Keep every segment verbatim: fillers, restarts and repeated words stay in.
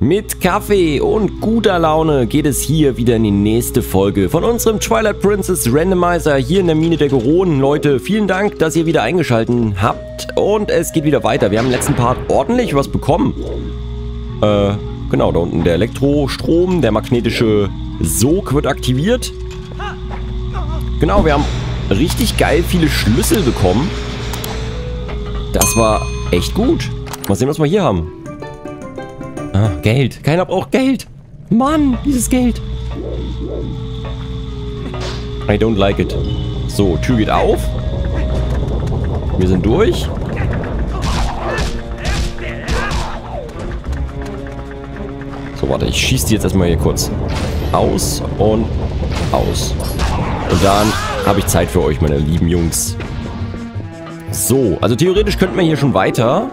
Mit Kaffee und guter Laune geht es hier wieder in die nächste Folge von unserem Twilight Princess Randomizer hier in der Mine der Goronen. Leute, vielen Dank, dass ihr wieder eingeschaltet habt und es geht wieder weiter. Wir haben im letzten Part ordentlich was bekommen. Äh, genau, da unten der Elektrostrom, der magnetische Sog wird aktiviert. Genau, wir haben richtig geil viele Schlüssel bekommen. Das war echt gut. Mal sehen, was wir hier haben. Ah, Geld. Keiner braucht Geld. Mann, dieses Geld. I don't like it. So, Tür geht auf. Wir sind durch. So, warte, ich schieße die jetzt erstmal hier kurz aus und aus. Und dann habe ich Zeit für euch, meine lieben Jungs. So, also theoretisch könnten wir hier schon weiter.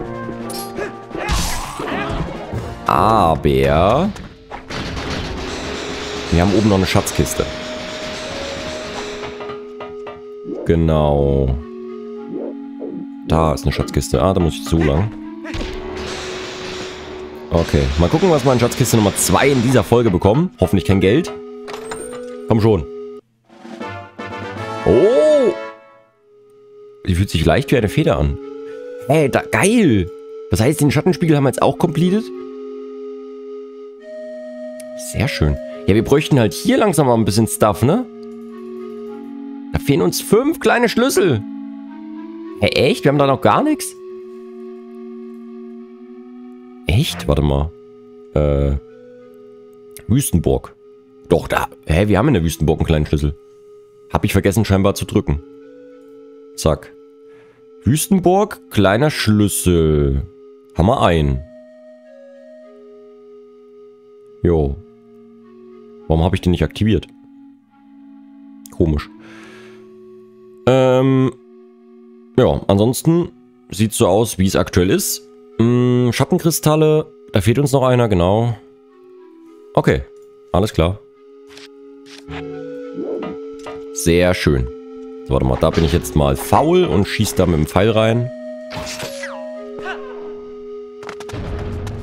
Aber wir haben oben noch eine Schatzkiste. Genau. Da ist eine Schatzkiste. Ah, da muss ich zu lang. Okay, mal gucken, was wir in Schatzkiste Nummer zwei in dieser Folge bekommen. Hoffentlich kein Geld. Komm schon. Oh! Die fühlt sich leicht wie eine Feder an. Ey, da, geil! Das heißt, den Schattenspiegel haben wir jetzt auch completed? Sehr schön. Ja, wir bräuchten halt hier langsam mal ein bisschen Stuff, ne? Da fehlen uns fünf kleine Schlüssel. Hä, hey, echt? Wir haben da noch gar nichts? Echt? Warte mal. Äh. Wüstenburg. Doch, da. Hä, hey, wir haben in der Wüstenburg einen kleinen Schlüssel. Hab ich vergessen scheinbar zu drücken. Zack. Wüstenburg, kleiner Schlüssel. Haben wir einen. Jo. Warum habe ich den nicht aktiviert? Komisch. Ähm. Ja, ansonsten sieht so aus, wie es aktuell ist. Hm, Schattenkristalle. Da fehlt uns noch einer, genau. Okay, alles klar. Sehr schön. So, warte mal, da bin ich jetzt mal faul und schieße da mit dem Pfeil rein.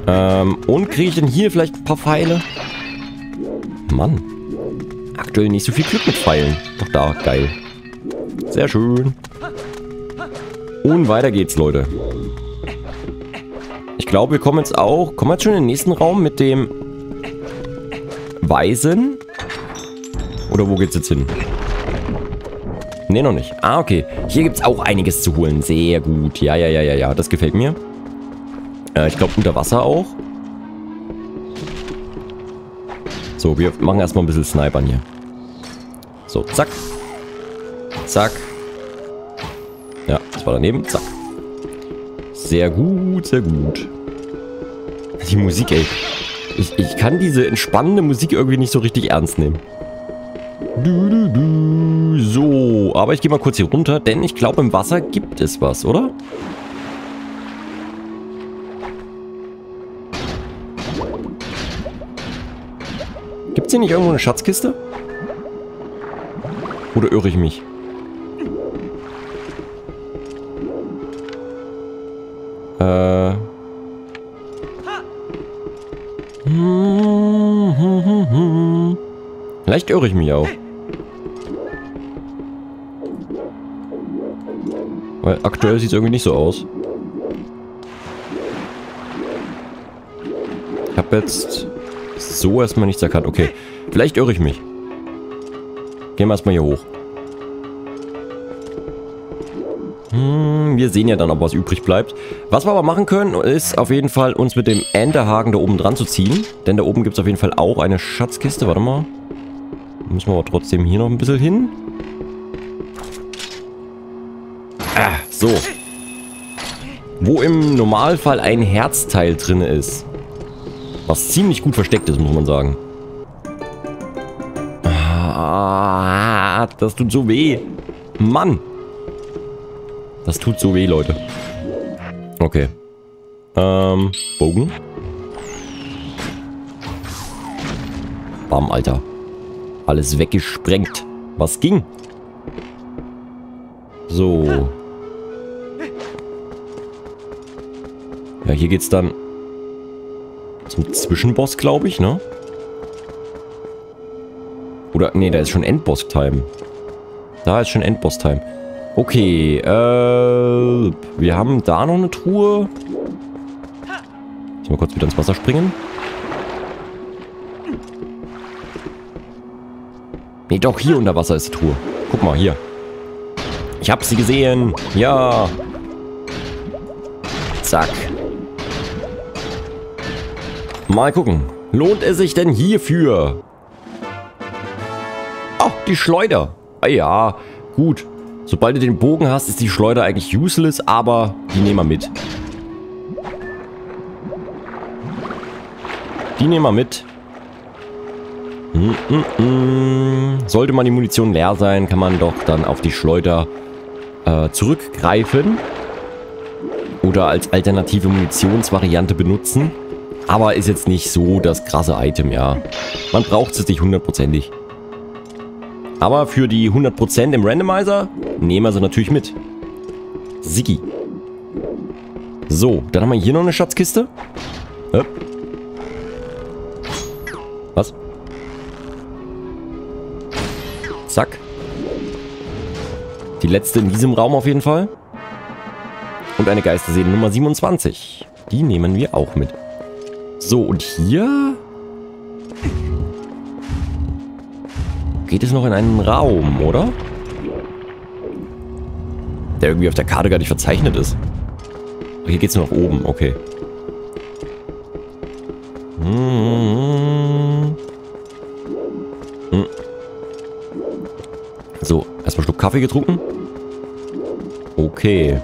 Ähm, und kriege ich denn hier vielleicht ein paar Pfeile? Mann. Aktuell nicht so viel Glück mit Pfeilen. Doch da, geil. Sehr schön. Und weiter geht's, Leute. Ich glaube, wir kommen jetzt auch... Kommen wir jetzt schon in den nächsten Raum mit dem... Weisen? Oder wo geht's jetzt hin? Ne, noch nicht. Ah, okay. Hier gibt's auch einiges zu holen. Sehr gut. Ja, ja, ja, ja, ja. Das gefällt mir. Ich glaube, unter Wasser auch. So, wir machen erstmal ein bisschen Snipern hier. So, zack. Zack. Ja, das war daneben. Zack. Sehr gut, sehr gut. Die Musik, ey. Ich, ich kann diese entspannende Musik irgendwie nicht so richtig ernst nehmen. Du, du, du. So, aber ich gehe mal kurz hier runter, denn ich glaube, im Wasser gibt es was, oder? Gibt es hier nicht irgendwo eine Schatzkiste? Oder irre ich mich? Äh. Hm, hm, hm, hm. Vielleicht irre ich mich auch. Weil aktuell sieht es irgendwie nicht so aus. Ich habe jetzt... So erstmal nichts erkannt. Okay. Vielleicht irre ich mich. Gehen wir erstmal hier hoch. Hm, wir sehen ja dann, ob was übrig bleibt. Was wir aber machen können, ist auf jeden Fall uns mit dem Enterhaken da oben dran zu ziehen. Denn da oben gibt es auf jeden Fall auch eine Schatzkiste. Warte mal. Müssen wir aber trotzdem hier noch ein bisschen hin. Ah, so. Wo im Normalfall ein Herzteil drin ist. Was ziemlich gut versteckt ist, muss man sagen. Ah, das tut so weh. Mann. Das tut so weh, Leute. Okay. Ähm, Bogen. Bam, Alter. Alles weggesprengt. Was ging? So. Ja, hier geht's dann... zum Zwischenboss, glaube ich, ne? Oder, nee, da ist schon Endboss-Time. Da ist schon Endboss-Time. Okay, äh, wir haben da noch eine Truhe. Jetzt mal kurz wieder ins Wasser springen. Nee, doch, hier unter Wasser ist die Truhe. Guck mal, hier. Ich hab sie gesehen. Ja. Zack. Mal gucken. Lohnt es sich denn hierfür? Ach, die Schleuder. Ah ja, gut. Sobald du den Bogen hast, ist die Schleuder eigentlich useless, aber die nehmen wir mit. Die nehmen wir mit. Mm -mm. Sollte man die Munition leer sein, kann man doch dann auf die Schleuder äh, zurückgreifen. Oder als alternative Munitionsvariante benutzen. Aber ist jetzt nicht so das krasse Item, ja. Man braucht es nicht hundertprozentig. Aber für die hundert Prozent im Randomizer nehmen wir sie natürlich mit. Siggi. So, dann haben wir hier noch eine Schatzkiste. Öp. Was? Zack. Die letzte in diesem Raum auf jeden Fall. Und eine Geisterseele Nummer siebenundzwanzig. Die nehmen wir auch mit. So, und hier... geht es noch in einen Raum, oder? Der irgendwie auf der Karte gar nicht verzeichnet ist. Hier geht es nur nach oben, okay. So, erstmal einen Schluck Kaffee getrunken. Okay.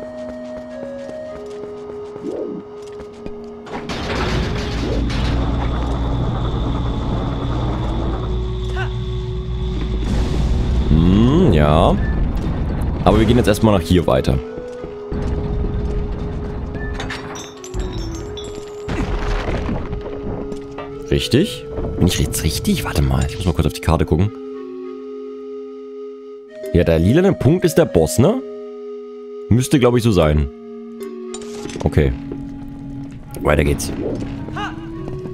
Ja. Aber wir gehen jetzt erstmal nach hier weiter. Richtig? Bin ich jetzt richtig? Warte mal, ich muss mal kurz auf die Karte gucken. Ja, der lilane Punkt ist der Boss, ne? Müsste, glaube ich, so sein. Okay. Weiter geht's.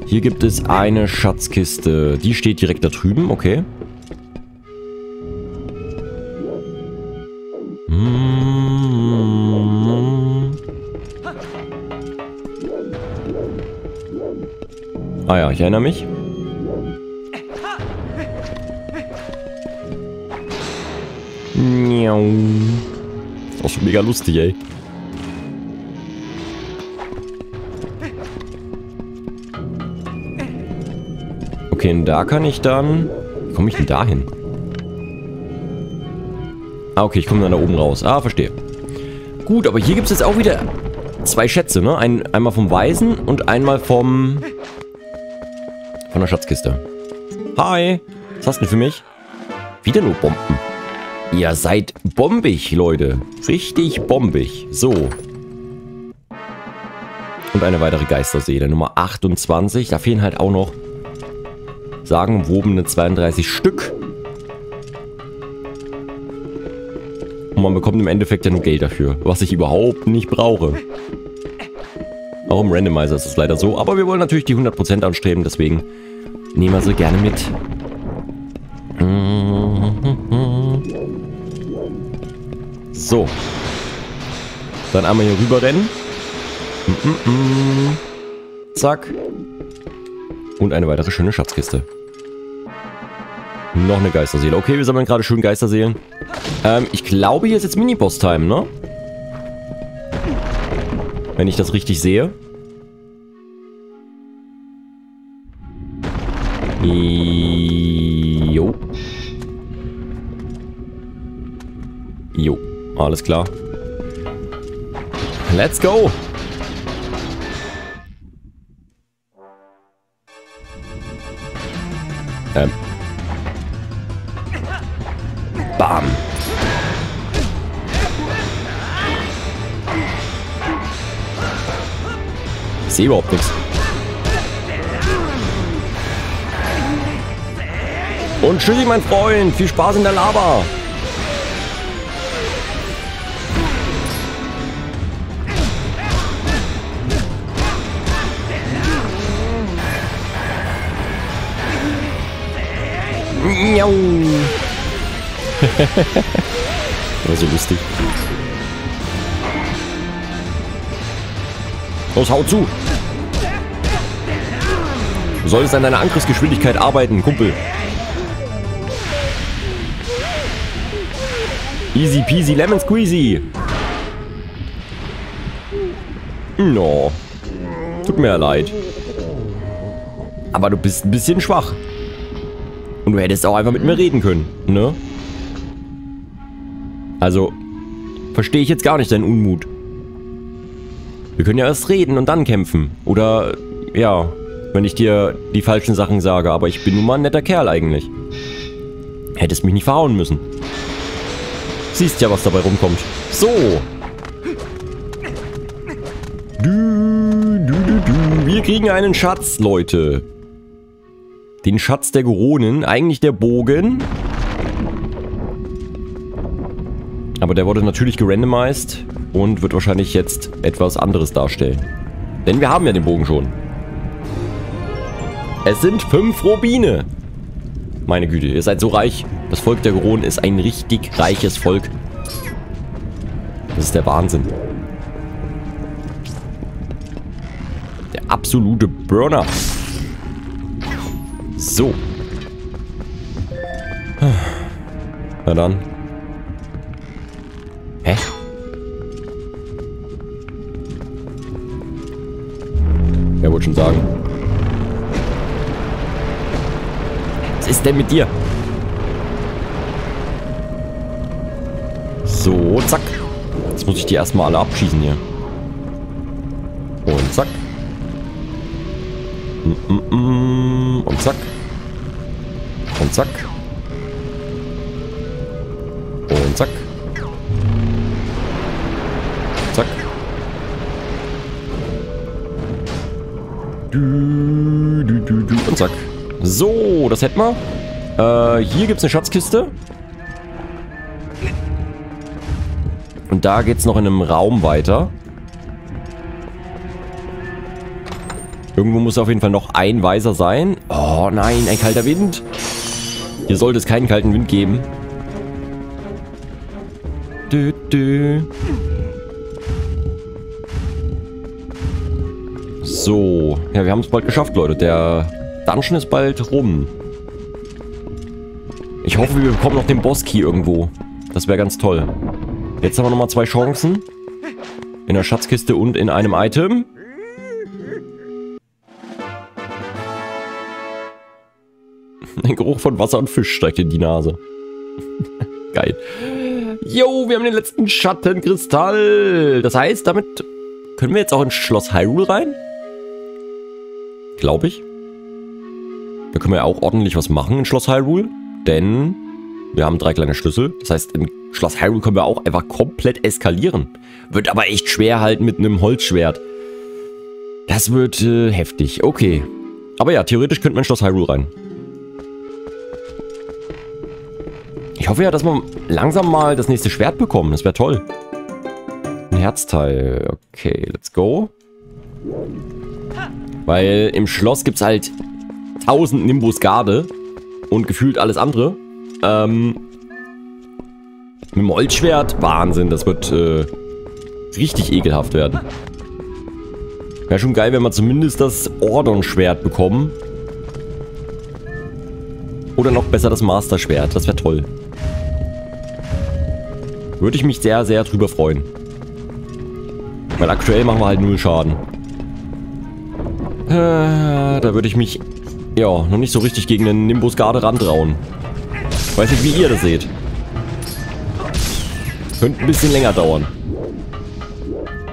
Hier gibt es eine Schatzkiste. Die steht direkt da drüben, okay. Ah ja, ich erinnere mich. Ist auch schon mega lustig, ey. Okay, und da kann ich dann... Wie komme ich denn da hin? Ah, okay, ich komme dann da oben raus. Ah, verstehe. Gut, aber hier gibt es jetzt auch wieder zwei Schätze, ne? Ein, einmal vom Weisen und einmal vom... von der Schatzkiste. Hi! Was hast du denn für mich? Wieder nur Bomben. Ihr seid bombig, Leute. Richtig bombig. So. Und eine weitere Geisterseele. Nummer achtundzwanzig. Da fehlen halt auch noch sagenumwobene zweiunddreißig Stück. Und man bekommt im Endeffekt ja nur Geld dafür. Was ich überhaupt nicht brauche. Auch im Randomizer ist es leider so. Aber wir wollen natürlich die hundert Prozent anstreben. Deswegen nehmen wir sie gerne mit. So. Dann einmal hier rüber rennen. Zack. Und eine weitere schöne Schatzkiste. Noch eine Geisterseele. Okay, wir sammeln gerade schön Geisterseelen. Ähm, ich glaube, hier ist jetzt Miniboss-Time, ne? Wenn ich das richtig sehe. Jo. Jo. Alles klar. Let's go! Ähm. Bam! Ich sehe überhaupt nichts. Und tschüssi, mein Freund. Viel Spaß in der Lava. Miau. War so lustig. Los, hau zu! Du solltest an deiner Angriffsgeschwindigkeit arbeiten, Kumpel. Easy peasy lemon squeezy. No. Tut mir ja leid. Aber du bist ein bisschen schwach. Und du hättest auch einfach mit mir reden können, ne? Also, verstehe ich jetzt gar nicht deinen Unmut. Wir können ja erst reden und dann kämpfen. Oder, ja, wenn ich dir die falschen Sachen sage. Aber ich bin nun mal ein netter Kerl eigentlich. Hättest mich nicht verhauen müssen. Siehst ja, was dabei rumkommt. So. Du, du, du, du. Wir kriegen einen Schatz, Leute. Den Schatz der Goronen. Eigentlich der Bogen. Aber der wurde natürlich gerandomized und wird wahrscheinlich jetzt etwas anderes darstellen. Denn wir haben ja den Bogen schon. Es sind fünf Rubine. Meine Güte, ihr seid so reich. Das Volk der Goronen ist ein richtig reiches Volk. Das ist der Wahnsinn. Der absolute Burner. So. Na dann. Hä? Ja, wollte schon sagen. Was ist denn mit dir? So, zack. Jetzt muss ich die erstmal alle abschießen hier. Und zack. Und zack. Und zack. Und zack. Zack. Du, du, du, du. Und zack. So, das hätten wir. Äh, hier gibt es eine Schatzkiste. Und da geht es noch in einem Raum weiter. Irgendwo muss auf jeden Fall noch ein Weiser sein. Oh nein, ein kalter Wind. Hier sollte es keinen kalten Wind geben. Dö, dö. So. Ja, wir haben es bald geschafft, Leute. Der Dungeon ist bald rum. Ich hoffe, wir bekommen noch den Boss-Key irgendwo. Das wäre ganz toll. Jetzt haben wir nochmal zwei Chancen. In der Schatzkiste und in einem Item. Ein Geruch von Wasser und Fisch steigt in die Nase. Geil. Jo, wir haben den letzten Schattenkristall. Das heißt, damit können wir jetzt auch ins Schloss Hyrule rein. Glaube ich. Da können wir ja auch ordentlich was machen in Schloss Hyrule. Denn wir haben drei kleine Schlüssel. Das heißt, in Schloss Hyrule können wir auch einfach komplett eskalieren. Wird aber echt schwer halt mit einem Holzschwert. Das wird äh, heftig. Okay. Aber ja, theoretisch könnten wir in Schloss Hyrule rein. Ich hoffe ja, dass wir langsam mal das nächste Schwert bekommen. Das wäre toll. Ein Herzteil. Okay, let's go. Weil im Schloss gibt es halt tausend Nimbus Garde und gefühlt alles andere. Ähm, mit dem Holzschwert, Wahnsinn, das wird äh, richtig ekelhaft werden. Wäre schon geil, wenn wir zumindest das Ordon-Schwert bekommen. Oder noch besser das Master-Schwert, das wäre toll. Würde ich mich sehr, sehr drüber freuen. Weil aktuell machen wir halt null Schaden. Äh, da würde ich mich, ja, noch nicht so richtig gegen den Nimbus Garde rantrauen. Weiß nicht, wie ihr das seht. Könnte ein bisschen länger dauern.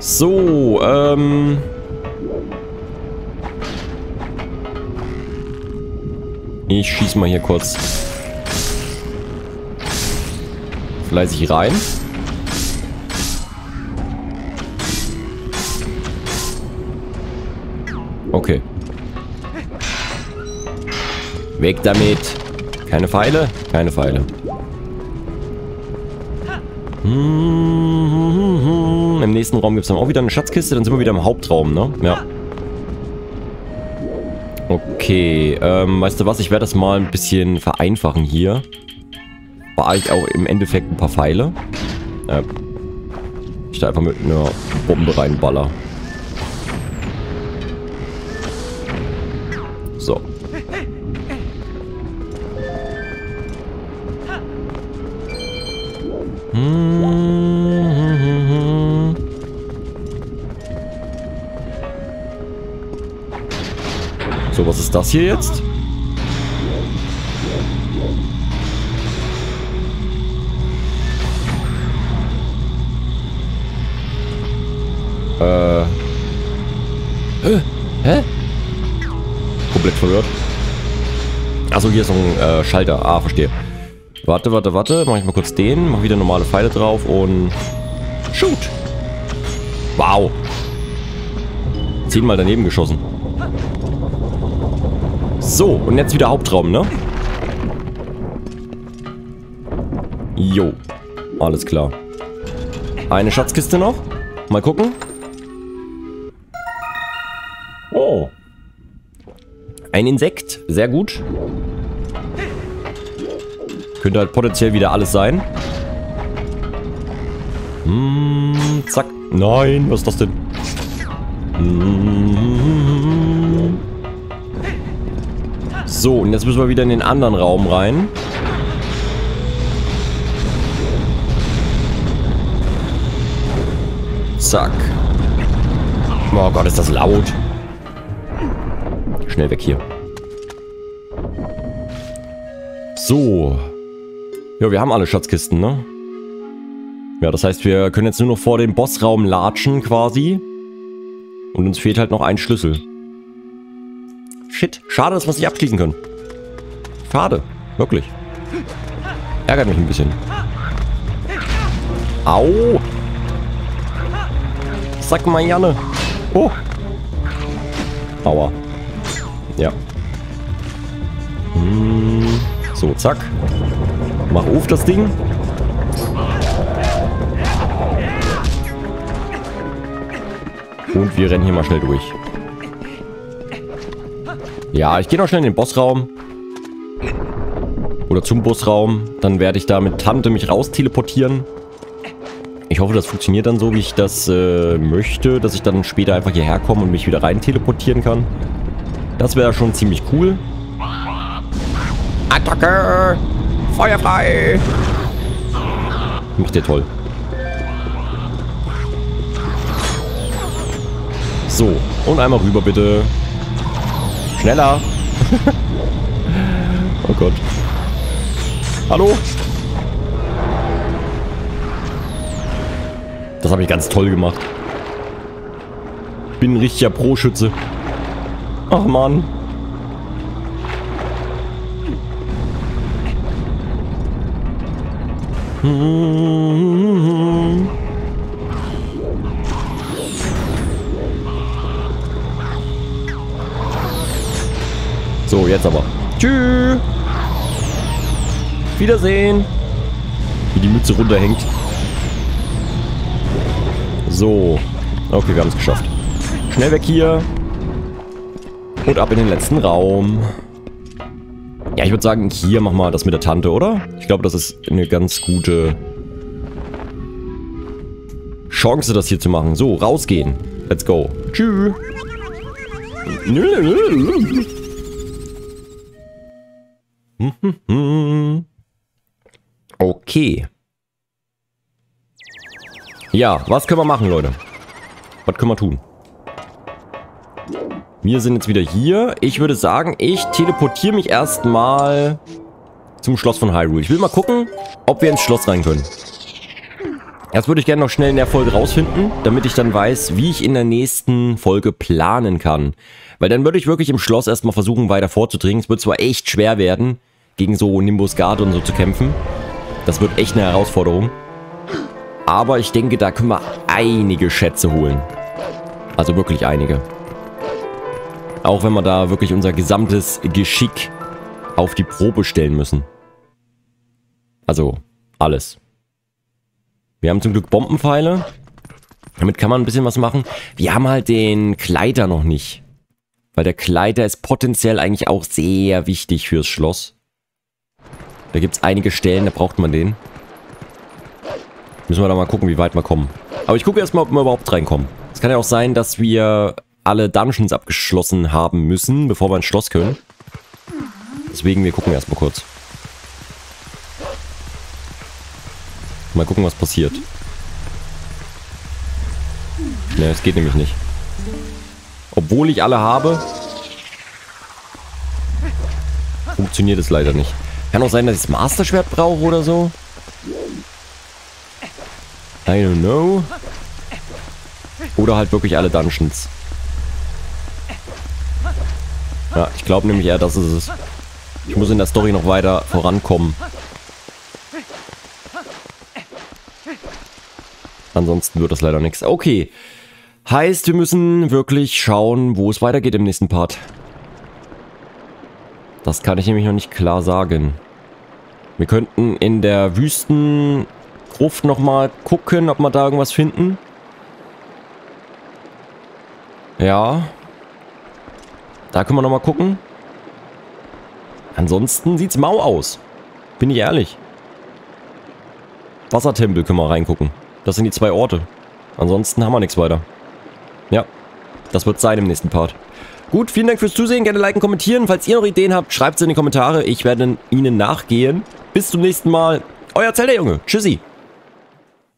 So, ähm... ich schieß mal hier kurz fleißig rein. Okay. Weg damit. Keine Pfeile? Keine Pfeile. Im nächsten Raum gibt es dann auch wieder eine Schatzkiste. Dann sind wir wieder im Hauptraum, ne? Ja. Okay, ähm, weißt du was? Ich werde das mal ein bisschen vereinfachen hier. War ich auch im Endeffekt ein paar Pfeile. Äh, ich da einfach mit einer Bombe reinballer. So. So, was ist das hier jetzt? Äh. Hä? Komplett verwirrt. Achso, hier ist noch ein äh, Schalter. Ah, verstehe. Warte, warte, warte. Mach ich mal kurz den. Mach wieder normale Pfeile drauf und... Shoot! Wow! Zehnmal daneben geschossen. So, und jetzt wieder Hauptraum, ne? Jo. Alles klar. Eine Schatzkiste noch. Mal gucken. Oh. Ein Insekt. Sehr gut. Könnte halt potenziell wieder alles sein. Mm, zack. Nein, was ist das denn? Mm. So, und jetzt müssen wir wieder in den anderen Raum rein. Zack. Oh Gott, ist das laut. Schnell weg hier. So. Ja, wir haben alle Schatzkisten, ne? Ja, das heißt, wir können jetzt nur noch vor dem Bossraum latschen, quasi. Und uns fehlt halt noch ein Schlüssel. Shit. Schade, dass wir es nicht abschließen können. Schade. Wirklich. Ärgert mich ein bisschen. Au! Sag mal, Janne. Oh! Aua. Ja. Hm. So, zack. Mach auf das Ding. Und wir rennen hier mal schnell durch. Ja, ich gehe noch schnell in den Bossraum. Oder zum Bossraum. Dann werde ich da mit Tante mich raus teleportieren. Ich hoffe, das funktioniert dann so, wie ich das äh, möchte. Dass ich dann später einfach hierher komme und mich wieder rein teleportieren kann. Das wäre schon ziemlich cool. Attacke! Feuer frei! Macht ihr toll. So, und einmal rüber bitte. Schneller! Oh Gott. Hallo? Das habe ich ganz toll gemacht. Bin ein richtiger Pro-Schütze. Ach Mann. So, jetzt aber. Tschüss. Wiedersehen. Wie die Mütze runterhängt. So. Okay, wir haben es geschafft. Schnell weg hier. Und ab in den letzten Raum. Ja, ich würde sagen, hier machen wir das mit der Tante, oder? Ich glaube, das ist eine ganz gute Chance, das hier zu machen. So, rausgehen. Let's go. Tschüss. Okay. Ja, was können wir machen, Leute? Was können wir tun? Wir sind jetzt wieder hier. Ich würde sagen, ich teleportiere mich erstmal zum Schloss von Hyrule. Ich will mal gucken, ob wir ins Schloss rein können. Das würde ich gerne noch schnell in der Folge rausfinden, damit ich dann weiß, wie ich in der nächsten Folge planen kann. Weil dann würde ich wirklich im Schloss erstmal versuchen, weiter vorzudringen. Es wird zwar echt schwer werden, gegen so Nimbus Garde und so zu kämpfen. Das wird echt eine Herausforderung. Aber ich denke, da können wir einige Schätze holen. Also wirklich einige. Auch wenn wir da wirklich unser gesamtes Geschick auf die Probe stellen müssen. Also, alles. Wir haben zum Glück Bombenpfeile. Damit kann man ein bisschen was machen. Wir haben halt den Kleider noch nicht. Weil der Kleider ist potenziell eigentlich auch sehr wichtig fürs Schloss. Da gibt es einige Stellen, da braucht man den. Müssen wir da mal gucken, wie weit wir kommen. Aber ich gucke erstmal, ob wir überhaupt reinkommen. Es kann ja auch sein, dass wir alle Dungeons abgeschlossen haben müssen, bevor wir ins Schloss können. Deswegen, wir gucken erstmal kurz. Mal gucken, was passiert. Ne, es geht nämlich nicht. Obwohl ich alle habe, funktioniert es leider nicht. Kann auch sein, dass ich das Master-Schwert brauche oder so. I don't know. Oder halt wirklich alle Dungeons. Ja, ich glaube nämlich eher, das ist es. Ich muss in der Story noch weiter vorankommen. Ansonsten wird das leider nichts. Okay. Heißt, wir müssen wirklich schauen, wo es weitergeht im nächsten Part. Das kann ich nämlich noch nicht klar sagen. Wir könnten in der Wüstengruft nochmal gucken, ob wir da irgendwas finden. Ja. Da können wir nochmal gucken. Ansonsten sieht's mau aus. Bin ich ehrlich. Wassertempel können wir reingucken. Das sind die zwei Orte. Ansonsten haben wir nichts weiter. Ja, das wird sein im nächsten Part. Gut, vielen Dank fürs Zusehen. Gerne liken, kommentieren. Falls ihr noch Ideen habt, schreibt es in die Kommentare. Ich werde ihnen nachgehen. Bis zum nächsten Mal. Euer Zeldajunge. Tschüssi.